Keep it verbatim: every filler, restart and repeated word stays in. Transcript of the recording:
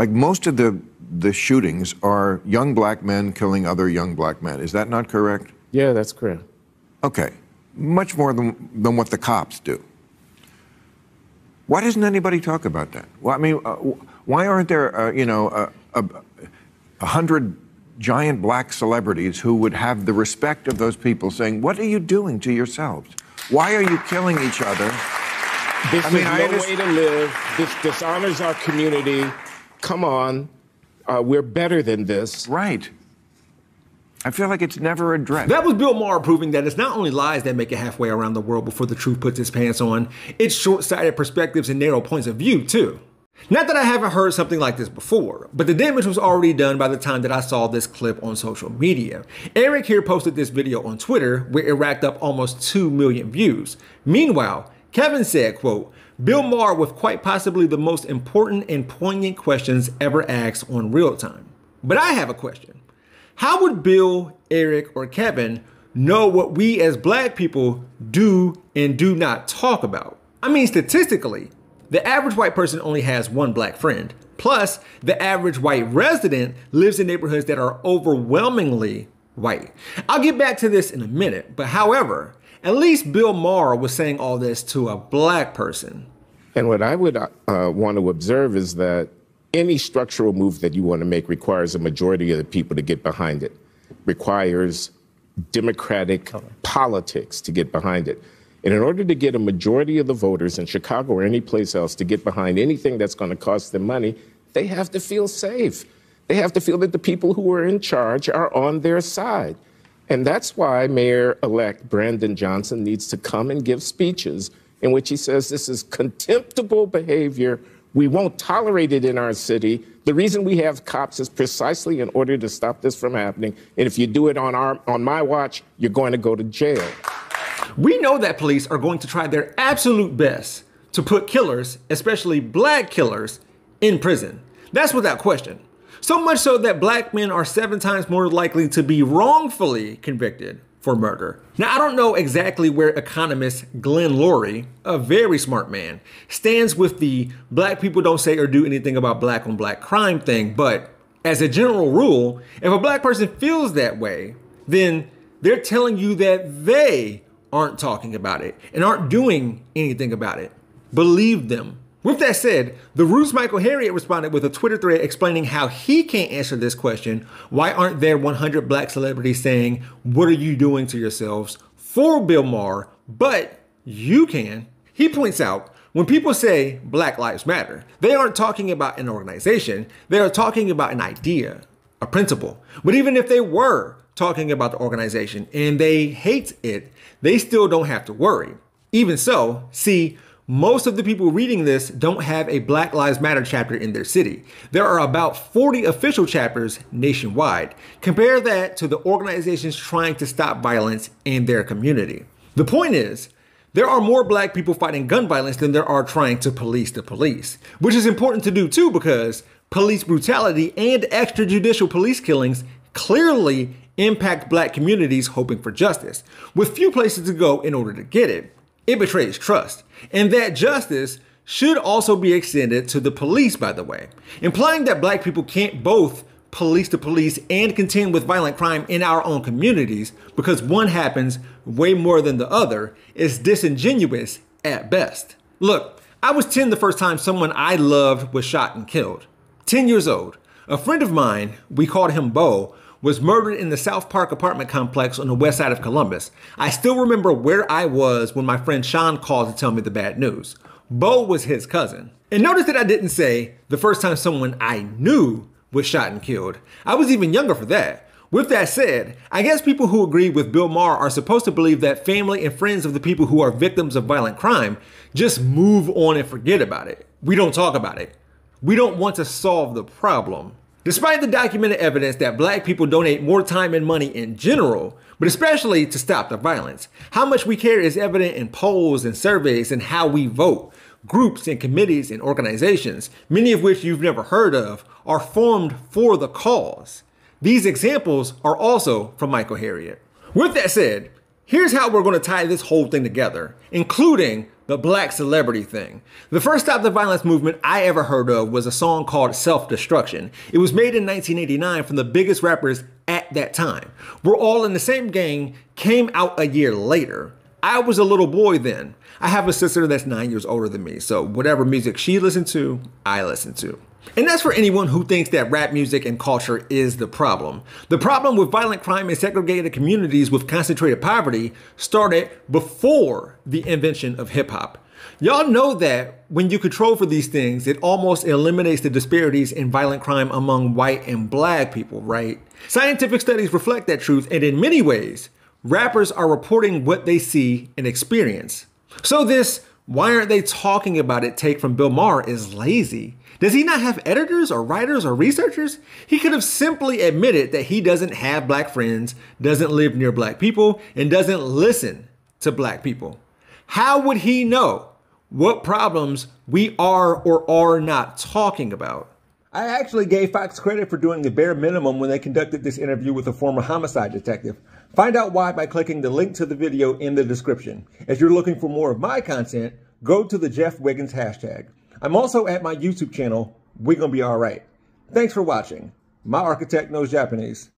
Like most of the, the shootings are young black men killing other young black men. Is that not correct? Yeah, that's correct. Okay. Much more than, than what the cops do. Why doesn't anybody talk about that? Well, I mean, uh, why aren't there, uh, you know, a uh, uh, hundred giant black celebrities who would have the respect of those people saying, what are you doing to yourselves? Why are you killing each other? This I is mean, no I just... way to live. This dishonors our community. Come on. Uh, we're better than this. Right. I feel like it's never addressed. That was Bill Maher proving that it's not only lies that make it halfway around the world before the truth puts its pants on, it's short-sighted perspectives and narrow points of view, too. Not that I haven't heard something like this before, but the damage was already done by the time that I saw this clip on social media. Eric here posted this video on Twitter where it racked up almost two million views. Meanwhile, Kevin said, quote, Bill Maher with quite possibly the most important and poignant questions ever asked on Real Time. But I have a question. How would Bill, Eric, or Kevin know what we as black people do and do not talk about? I mean, statistically, the average white person only has one black friend. Plus, the average white resident lives in neighborhoods that are overwhelmingly white. I'll get back to this in a minute, but however, at least Bill Maher was saying all this to a black person. And what I would uh, want to observe is that any structural move that you want to make requires a majority of the people to get behind it, requires democratic okay. politics to get behind it. And in order to get a majority of the voters in Chicago or any place else to get behind anything that's going to cost them money, they have to feel safe. They have to feel that the people who are in charge are on their side. And that's why Mayor-elect Brandon Johnson needs to come and give speeches in which he says this is contemptible behavior. We won't tolerate it in our city. The reason we have cops is precisely in order to stop this from happening. And if you do it on our, on my watch, you're going to go to jail. We know that police are going to try their absolute best to put killers, especially black killers, in prison. That's without question. So much so that black men are seven times more likely to be wrongfully convicted for murder. Now, I don't know exactly where economist Glenn Loury, a very smart man, stands with the black people don't say or do anything about black on black crime thing, but as a general rule, if a black person feels that way, then they're telling you that they aren't talking about it and aren't doing anything about it. Believe them. With that said, the Roots' Michael Harriot responded with a Twitter thread explaining how he can't answer this question. Why aren't there one hundred black celebrities saying, what are you doing to yourselves for Bill Maher? But you can. He points out, when people say Black Lives Matter, they aren't talking about an organization. They are talking about an idea, a principle. But even if they were talking about the organization and they hate it, they still don't have to worry. Even so, see, most of the people reading this don't have a Black Lives Matter chapter in their city. There are about forty official chapters nationwide. Compare that to the organizations trying to stop violence in their community. The point is, there are more black people fighting gun violence than there are trying to police the police, which is important to do too because police brutality and extrajudicial police killings clearly impact black communities hoping for justice, with few places to go in order to get it. It betrays trust. And that justice should also be extended to the police, by the way. Implying that black people can't both police the police and contend with violent crime in our own communities because one happens way more than the other is disingenuous at best. Look, I was ten the first time someone I loved was shot and killed. ten years old. A friend of mine, we called him Bo, was murdered in the South Park apartment complex on the west side of Columbus. I still remember where I was when my friend Sean called to tell me the bad news. Bo was his cousin. And notice that I didn't say the first time someone I knew was shot and killed. I was even younger for that. With that said, I guess people who agree with Bill Maher are supposed to believe that family and friends of the people who are victims of violent crime just move on and forget about it. We don't talk about it. We don't want to solve the problem. Despite the documented evidence that black people donate more time and money in general, but especially to stop the violence, how much we care is evident in polls and surveys and how we vote. Groups and committees and organizations, many of which you've never heard of, are formed for the cause. These examples are also from Michael Harriot. With that said, here's how we're going to tie this whole thing together, including the black celebrity thing. The first Stop the Violence movement I ever heard of was a song called Self Destruction. It was made in nineteen eighty-nine from the biggest rappers at that time. We're All in the Same Gang came out a year later. I was a little boy then. I have a sister that's nine years older than me, so whatever music she listened to, I listened to. And that's for anyone who thinks that rap music and culture is the problem. The problem with violent crime and segregated communities with concentrated poverty started before the invention of hip hop. Y'all know that when you control for these things, it almost eliminates the disparities in violent crime among white and black people, right? Scientific studies reflect that truth, and in many ways, rappers are reporting what they see and experience. So this "why aren't they talking about it" take from Bill Maher is lazy. Does he not have editors or writers or researchers? He could have simply admitted that he doesn't have black friends, doesn't live near black people, and doesn't listen to black people. How would he know what problems we are or are not talking about? I actually gave Fox credit for doing the bare minimum when they conducted this interview with a former homicide detective. Find out why by clicking the link to the video in the description. If you're looking for more of my content, go to the Jeff Wiggins hashtag. I'm also at my YouTube channel, We're Gonna Be Alright. Thanks for watching. My architect knows Japanese.